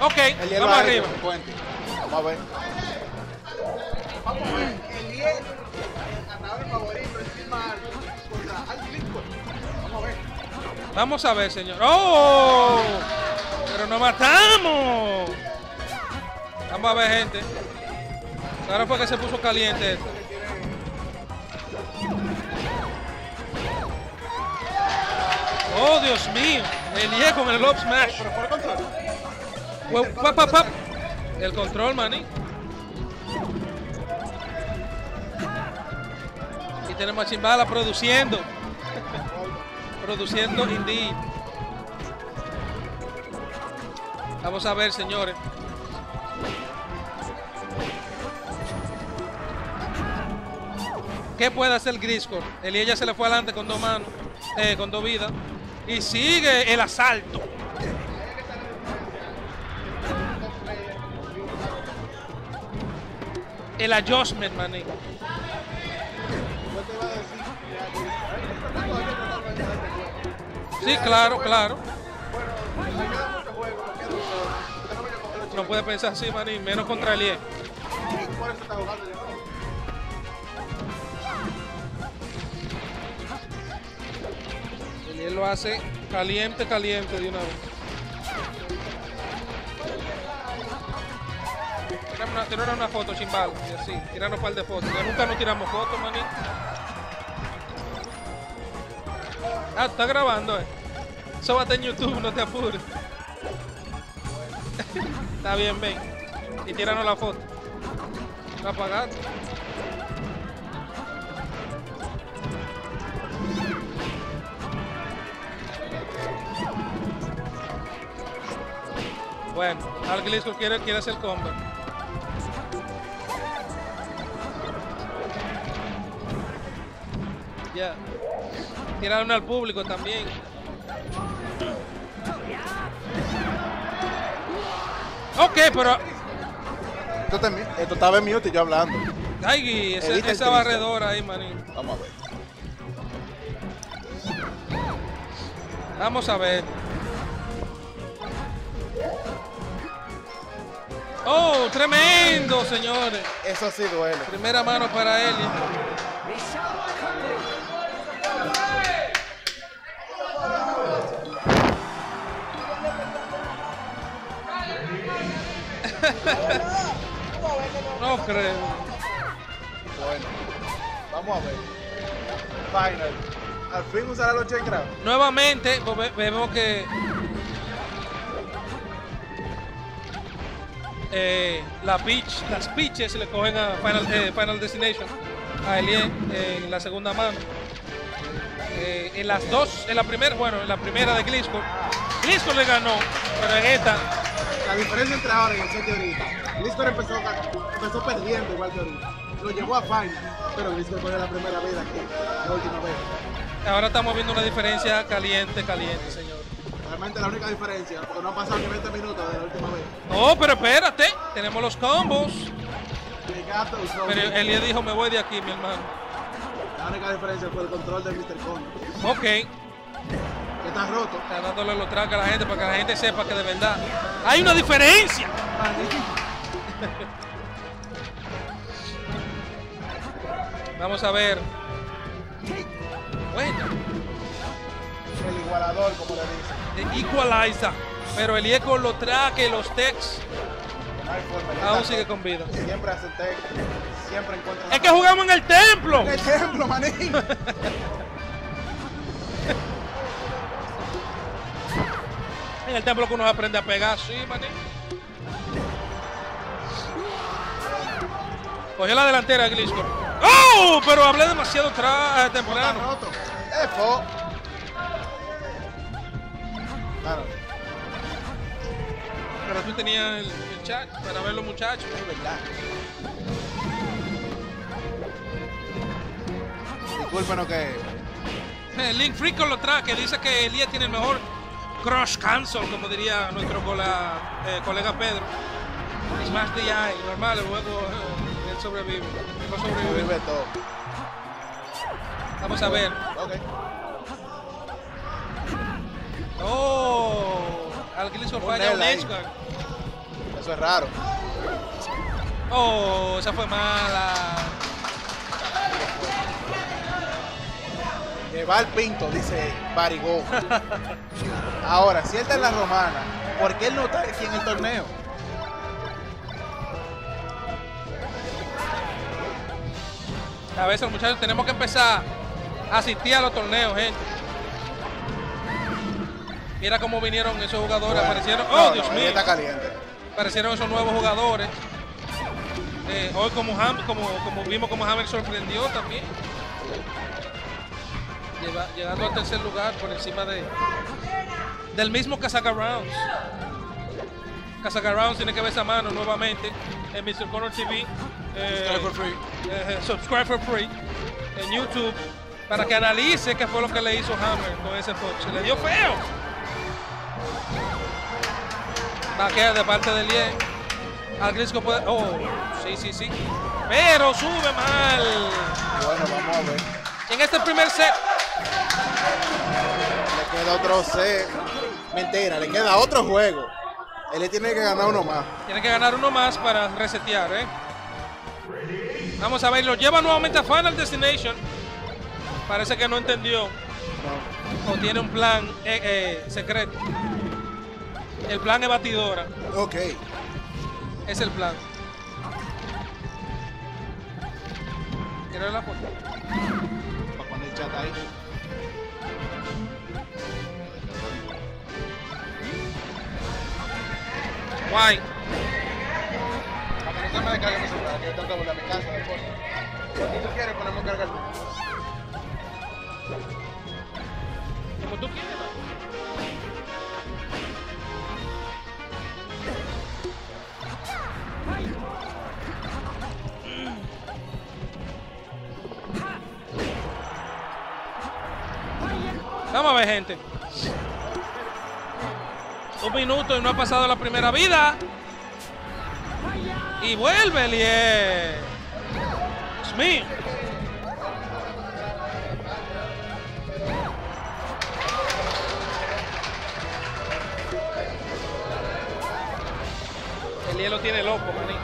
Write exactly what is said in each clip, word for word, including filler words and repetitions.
Ok, Eliel vamos arriba. Vamos a ver. Vamos a ver. Eliel, el ganador favorito encima contra Hulk Lincoln. Vamos a ver. Vamos a ver, señor. ¡Oh! Pero nos matamos. Vamos a ver, gente. Ahora fue que se puso caliente esto. Oh, Dios mío. Eliel con el lob smash. Pero por el control. Well, pap, pap, pap. El control, maní. Y tenemos a Chimbala produciendo. Produciendo indie. Vamos a ver, señores. ¿Qué puede hacer Gliscor? Eliel ya se le fue adelante con dos manos, eh, con dos vidas. Y sigue el asalto. El adjustment, maní. Sí, claro, claro. No puede pensar así, maní, menos contra Eliel. Eliel lo hace caliente, caliente de una vez. Tiraron una foto, Chimbala, y así, tiraron un par de fotos. Ya nunca nos tiramos fotos, maní. Ah, está grabando, eh. Eso va a estar en YouTube, no te apures. Está bien, ven. Y tíranos la foto. La apagaste. Bueno, al Gliscor quiere, quiere hacer combo. Ya. Tiraron al público también. Ok, pero... Esto, te, esto estaba en mute y yo hablando. Ay, ese, esa barredora ahí, maní. Vamos a ver. Vamos a ver. Oh, tremendo, señores. Eso sí duele. Primera mano para él. No creo. Bueno, vamos a ver. Final. Al fin usará los check rounds. Nuevamente vemos que eh, la Peach, las Peaches le cogen a Final, eh, Final Destination a Eliel eh, en la segunda mano. Eh, en las dos, en la primera, bueno, en la primera de Gliscor. Gliscor le ganó, pero en esta. La diferencia entre ahora y el set de ahorita, Gliscor empezó, empezó perdiendo igual que ahorita. Lo llevó a Final, pero Gliscor cogió la primera vez aquí, la última vez. Ahora estamos viendo una diferencia caliente, caliente, señor. Realmente la única diferencia, porque no han pasado ni veinte minutos de la última vez. No, pero espérate, tenemos los combos. Gato, pero Eliel dijo, me voy de aquí, mi hermano. La única diferencia fue el control de mister Connor. Ok. Está roto. Está dándole los trajes a la gente para que la gente sepa que de verdad hay una diferencia. Vamos a ver. Bueno. El igualador, como le dicen. El equalizer. Pero Eliel con los trajes, los techs. No aún sigue con vida. Siempre hace tech. Siempre encuentra. Es que jugamos en el templo. En el templo, maní. En el templo que uno aprende a pegar, sí, maní. Cogió la delantera, Gliscor. ¡Oh! Pero hablé demasiado tra temprano. Efo. Claro. Pero tú tenías el, el chat para ver los muchachos. Es verdad. Disculpen, que... Link Freak con lo trae, que dice que Eliel tiene el mejor Crush Cancel, como diría nuestro cola, eh, colega Pedro. Smash D I, normal, el juego eh, él sobrevive. No sobrevive. Sobrevive todo. Vamos a ver. Okay. Oh, al Gliscor falla un edge guard. Eso es raro. Oh, esa fue mala. Lleva el pinto, dice Barigó. Ahora, si él está en la romana, ¿por qué él no está aquí en el torneo? A veces, muchachos, tenemos que empezar a asistir a los torneos, gente. Mira cómo vinieron esos jugadores, bueno, aparecieron. ¡Oh, no, Dios no, mío! Está caliente. Aparecieron esos nuevos jugadores. Eh, hoy como, Ham, como, como vimos como Hammer sorprendió también. Lleva, llegando al tercer lugar por encima de del mismo Kazaka Rounds. Kazaka Rounds tiene que ver esa mano nuevamente en mister Connor T V. Eh, subscribe for free. Eh, subscribe for free en YouTube para que analice qué fue lo que le hizo Hammer con ese Fox. Se le dio feo. Vaquea de parte de Eliel. Al Gliscor puede. Oh, sí, sí, sí. Pero sube mal. Bueno, vamos a ver. En este primer set. Le queda otro set. Mentira, le queda otro juego. Él tiene que ganar uno más. Tiene que ganar uno más para resetear, ¿eh? Vamos a ver, lo lleva nuevamente a Final Destination. Parece que no entendió. No. O tiene un plan eh, eh, secreto. El plan es batidora. Ok. Es el plan. ¿Quieres ver la foto? Para poner chat ahí. Guay. A mí no me descarga mi celular, que yo tengo que volver a mi casa después. Si tú quieres, ponemos carga el celular. Como tú quieres, ¿no? Vamos a ver, gente. Un minuto y no ha pasado la primera vida. Y vuelve Eliel. Dios mío. Eliel lo tiene loco, maní.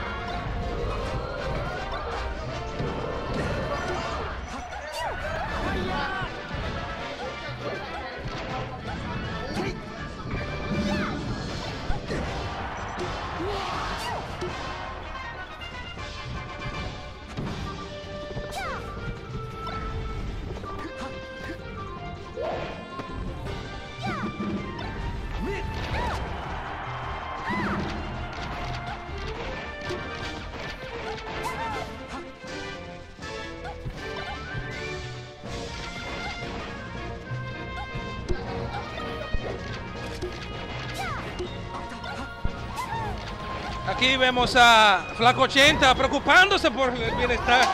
Aquí vemos a Flaco ochenta preocupándose por el bienestar.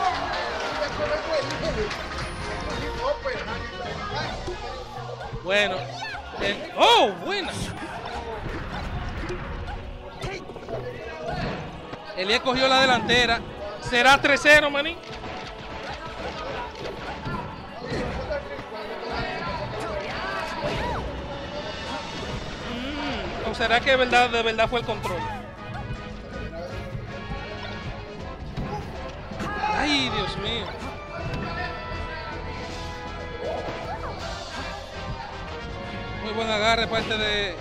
Bueno. El... ¡Oh! Buena. Eliel cogió la delantera. Será tres cero, maní. Mm, ¿o será que de verdad, de verdad fue el control? Ay, Dios mío. Muy buen agarre parte de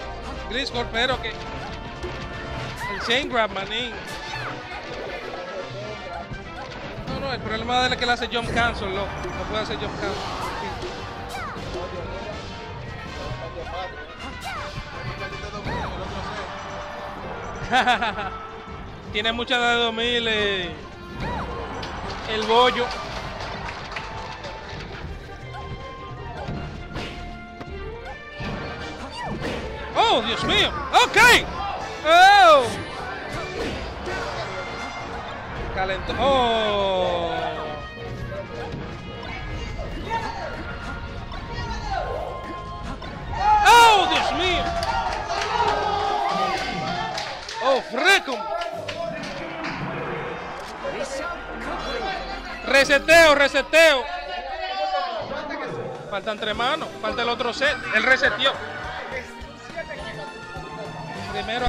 Gliscor, pero que el chain grab, manín. No, no, el problema es que le hace jump cancel, loco. No puede hacer jump cancel. Tiene mucha edad de dos mil. Eh. El bollo. Oh, Dios mío. Ok. Oh. Calentó. Oh. Oh, Dios mío. Oh, freco. Reseteo, reseteo. Faltan tres manos, falta el otro set. Él reseteó. Primero.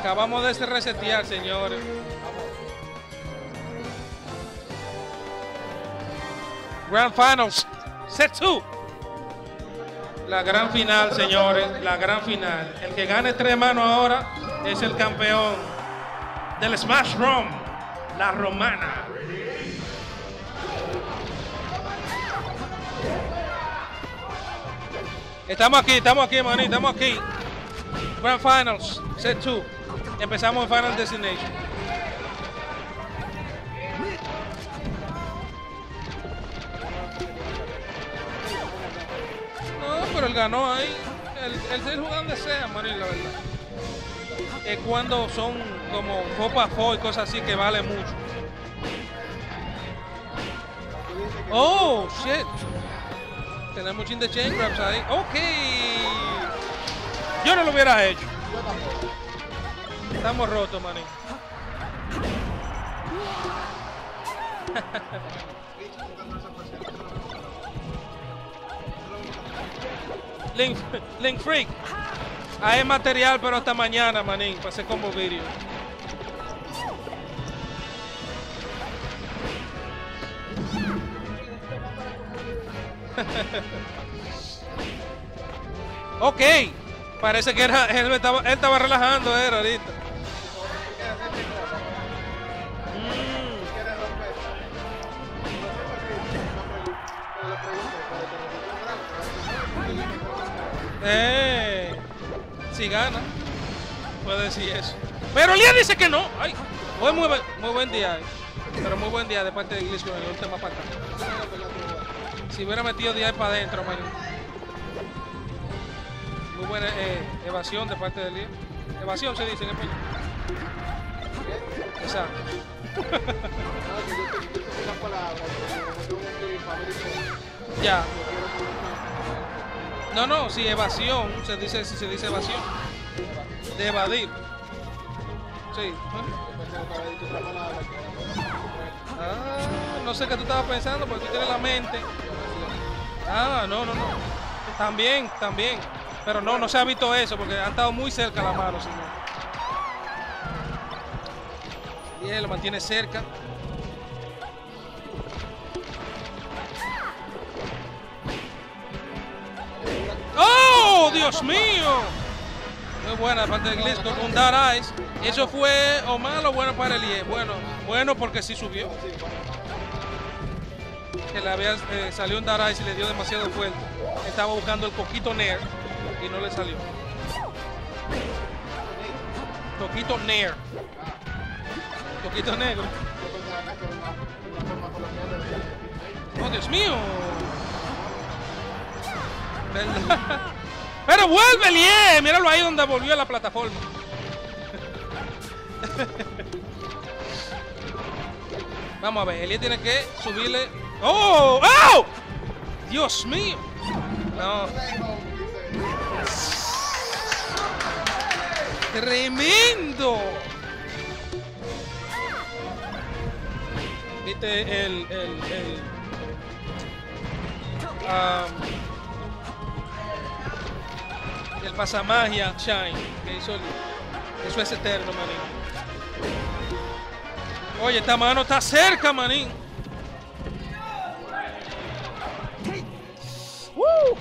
Acabamos de resetear, señores. Grand Finals, set two. La gran final, señores, la gran final. El que gane tres manos ahora es el campeón del Smash Rom, la romana. Estamos aquí, estamos aquí, maní, estamos aquí. Grand Finals, set two. Empezamos en Final Destination. No, pero él ganó ahí. Él se juega donde sea, maní, la verdad. Es cuando son como copa four y cosas así que vale mucho. Oh, shit. Tenemos chin de chain grabs ahí. Ok. Yo no lo hubiera hecho. Estamos rotos, maní. Link, Link Freak. Hay material, pero hasta mañana, maní. Para hacer como video. Ok, parece que era, él, estaba, él estaba relajando, era ahorita. Mm. Eh, si gana, puede decir eso. Pero Eliel dice que no. Ay, hoy muy, muy buen día, pero muy buen día de parte de Gliscor en el último parte. Si hubiera metido diez para adentro, man. Muy buena eh, evasión de parte del líder. Evasión se dice en español. Exacto. Ya. No, no, si evasión, se dice, si se dice evasión. De evadir. Sí. Ah, no sé qué tú estabas pensando, porque tú tienes la mente. Ah, no, no, no. También, también. Pero no, no se ha visto eso, porque han estado muy cerca la mano, señor. Y él lo mantiene cerca. ¡Oh, Dios mío! Muy buena parte de Gliscor con Dark Eyes. Eso fue o malo o bueno para Eliel. Bueno, bueno porque sí subió. Que le había eh, salió un Dark Eyes y le dio demasiado fuerte. Estaba buscando el coquito Nair y no le salió. Coquito Nair. Coquito negro. ¡Oh, Dios mío! ¿Verdad? Pero vuelve Eliel, míralo ahí donde volvió a la plataforma. Vamos a ver, Eliel tiene que subirle. ¡Oh! ¡Oh! ¡Dios mío! No. ¡Tremendo! Viste el... el, el um, el pasamagia Shine que hizo el, eso es eterno, manín. Oye, esta mano está cerca, manín. ¡Woo!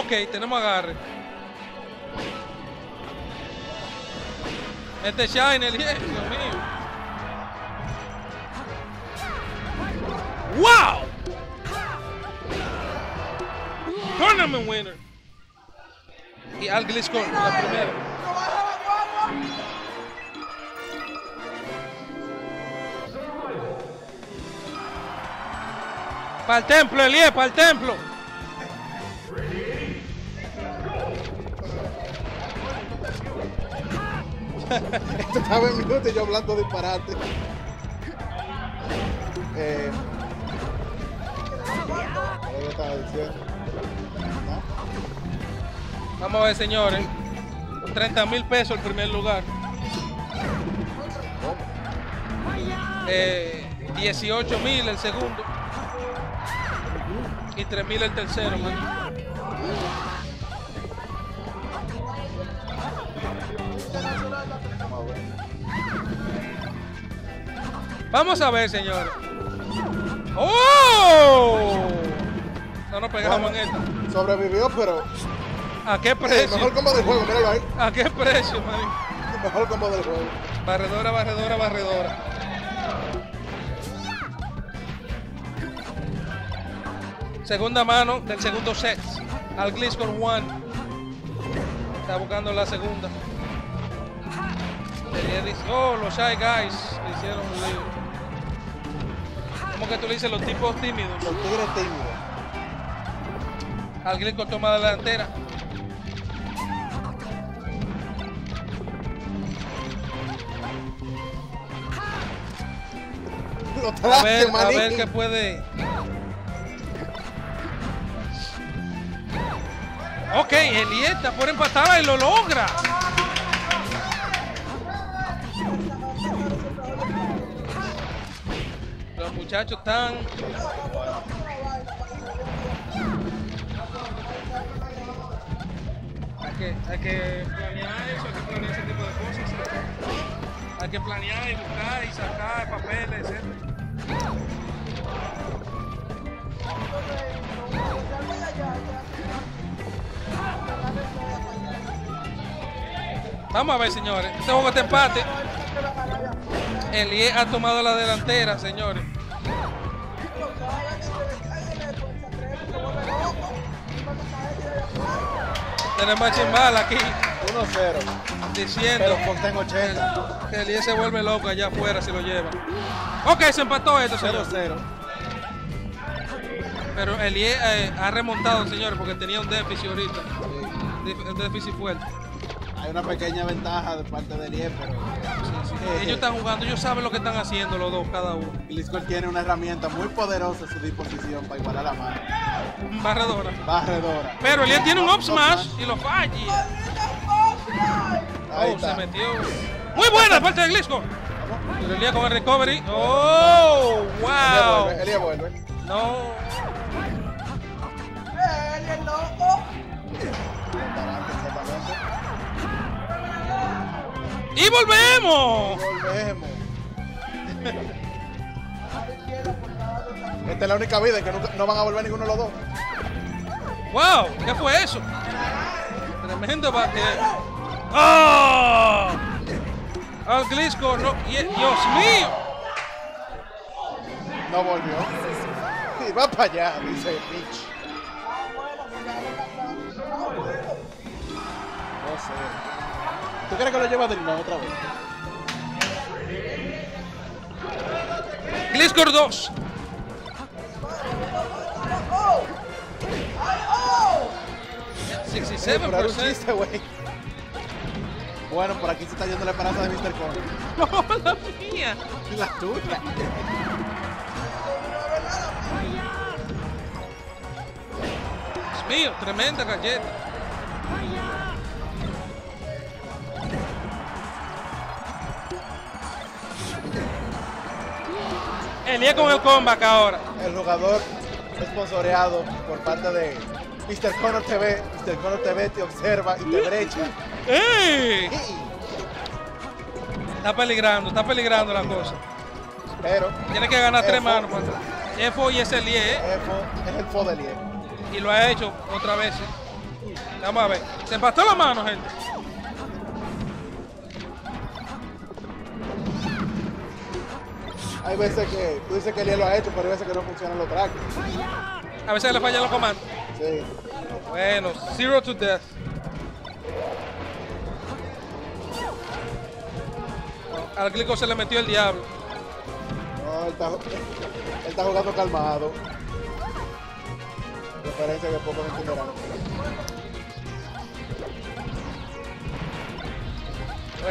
Ok, tenemos agarre. Este Shine, el diez, Dios mío. ¡Wow! Tournament winner. Y al Gliscor, la primera. Para el templo, Eliel, para el templo. Esto estaba en minuto y yo hablando disparate. Eh... Vamos a ver, señores. treinta mil pesos el primer lugar. Eh, dieciocho mil el segundo. Y tres mil el tercero, man. Vamos a ver, señor. ¡Oh! No nos pegamos, bueno, en esta. Sobrevivió, pero... ¿A qué precio? El mejor combo del juego, míralo ahí. ¿A qué precio, man? El mejor combo del juego. Barredora, barredora, barredora. Segunda mano del segundo set. Al Gliscor One. Está buscando la segunda. Oh, los Shy Guys le hicieron un lío. ¿Cómo que tú le dices los tipos tímidos? Los tigres tímidos. Al Gliscor toma la delantera. A ver, a ver qué puede. Ok, Eliel está por empatada y lo logra. Los muchachos están... Hay que, hay que planear eso, hay que planear ese tipo de cosas. ¿Sí? Hay que planear y buscar y sacar papeles, etcétera. Vamos a ver, señores. Este juego está empate. Eliel ha tomado la delantera, señores. Tenemos a Chimbala aquí. uno cero. Diciendo que Eliel se vuelve loco allá afuera si lo lleva. Ok, se empató esto, señor. cero cero. Pero Eliel eh, ha remontado, señores, porque tenía un déficit ahorita. Sí. Un déficit fuerte. Hay una pequeña ventaja de parte de Eliel, pero... Sí, sí. Eh, ellos están jugando, ellos saben lo que están haciendo los dos, cada uno. Gliscor tiene una herramienta muy poderosa a su disposición para igualar a la mano. Barredora. Barredora. Pero Eliel tiene un up smash y lo falla. Ahí oh, está. Se metió. Muy buena de parte de Gliscor. Pero Eliel con el recovery. ¡Oh! ¡Wow! Eliel vuelve, Eliel vuelve. No. ¡Eliel loco! ¡Y volvemos! Y volvemos. Esta es la única vida, que nunca, no van a volver ninguno de los dos. ¡Wow! ¿Qué fue eso? Tremendo bate. ¡Oh! Al Gliscor, no. ¡Dios mío! No volvió. Y va para allá, dice Peach. No sé. ¿Tú crees que lo lleva de nuevo otra vez? Gliscor dos. sesenta y siete por ciento. Bueno, por aquí se está yendo la esperanza de mister Connor. ¡No, la mía! La tuya. Dios mío, tremenda galleta. Eliel con el comeback ahora. El jugador esponsoreado por parte de mister Connor T V. mister Connor T V te observa y te brecha. ¡Ey! Sí. Está peligrando, está peligrando la cosa. Pero tiene que ganar tres manos. Efo y es Eliel. Efo es el fo de Eliel. Y lo ha hecho otra vez. ¿Eh? Vamos a ver. Se empató la mano, gente. Hay veces que tú dices que Eliel lo ha hecho, pero hay veces que no funcionan los tracks. A veces le fallan los comandos. Sí. Bueno, zero to death. Al Gliscor se le metió el diablo. No, él está, él está jugando calmado. Me parece que poco me entenderán.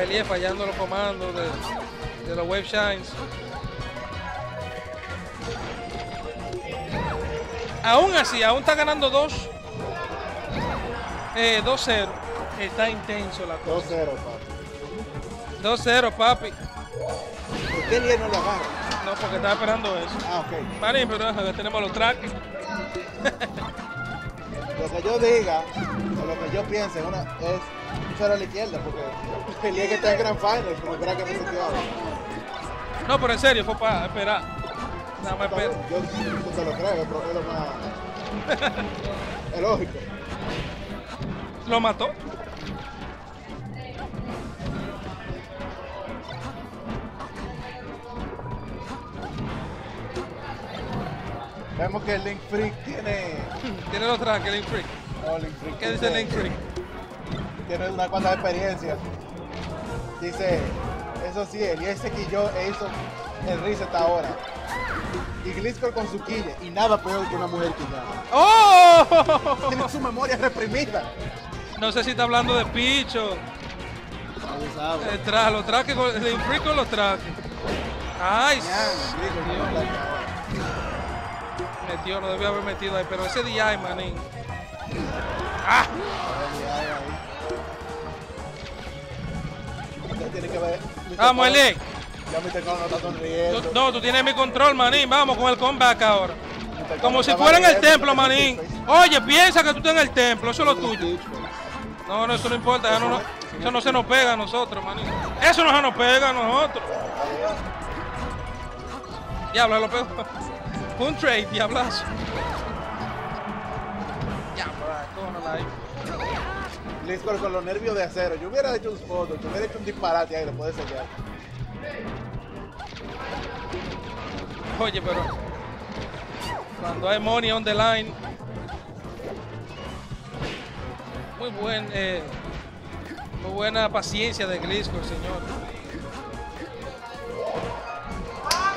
Eliel fallando los comandos de, de los Wave Shines. Aún así, aún está ganando dos. Eh, dos cero. Está intenso la cosa. dos cero, papi. dos cero, papi. ¿Por qué Eliel no lo agarra? no, porque estaba esperando eso. Ah, ok. Marín, pero ya tenemos los tracks. Lo que yo diga, o lo que yo piense, una, es fuera a la izquierda, porque el día que está en Grand Finals, como espera que me sentía ahora. No, pero en serio, fue para esperar. Nada más espera. Yo no te lo creo, pero es lo más... es lógico. Lo mató. Vemos que el Link Freak tiene... tiene los trajes, Link Freak. No, Link Freak. ¿Qué dice Link Freak? Tiene una cuanta experiencia. Dice, eso sí, Eliel se quilló e hizo el riz hasta ahora. Y Gliscor con su quilla. Y nada peor que una mujer quillada. ¡Oh! Tiene su memoria reprimida. No sé si está hablando de Peach o... sabe, sabe. Los trajes, Link Freak con los trajes. ¡Ay! Nice. Metió, no debía haber metido ahí, pero ese D I, manín. ¡Ah! Vamos, Eliel. Ya míster Connor no está sonriendo. Tú, no, tú tienes mi control, manín. Vamos con el comeback ahora. Como si fuera en el templo, manín. Oye, piensa que tú estás en el templo, eso es lo tuyo. No, no, eso no importa. Ya no, no, eso no se nos pega a nosotros, manín. Eso no se nos pega a nosotros. Diablo, lo pego. Un trade, diablazo. Gliscor con los nervios de acero. Yo hubiera hecho un spot, yo hubiera hecho un disparate ahí, lo puedes sellar. Oye, pero cuando hay money on the line. Muy buen, eh, muy buena paciencia de Gliscor, señor.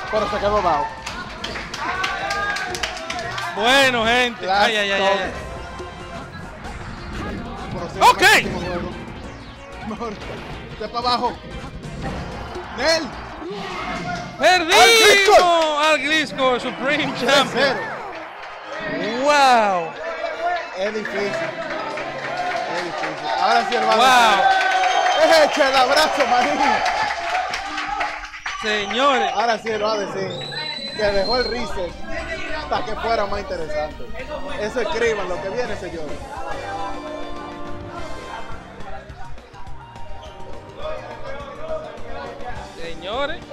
Pero se quedó bajo. Bueno, gente. Ay, ay, ay, ay, ay. ¡Ok! Mejor. De para abajo. ¡Nel! ¡Perdimos al Gliscor Supreme Champion! ¡Wow! Es difícil. Es difícil. Ahora sí, hermano. ¡Wow! ¡Echa el abrazo, Marín! Señores. Ahora sí, lo va a decir. Que dejó el reset. Hasta que fuera más interesante. Eso escriban lo que viene, señor. Señores.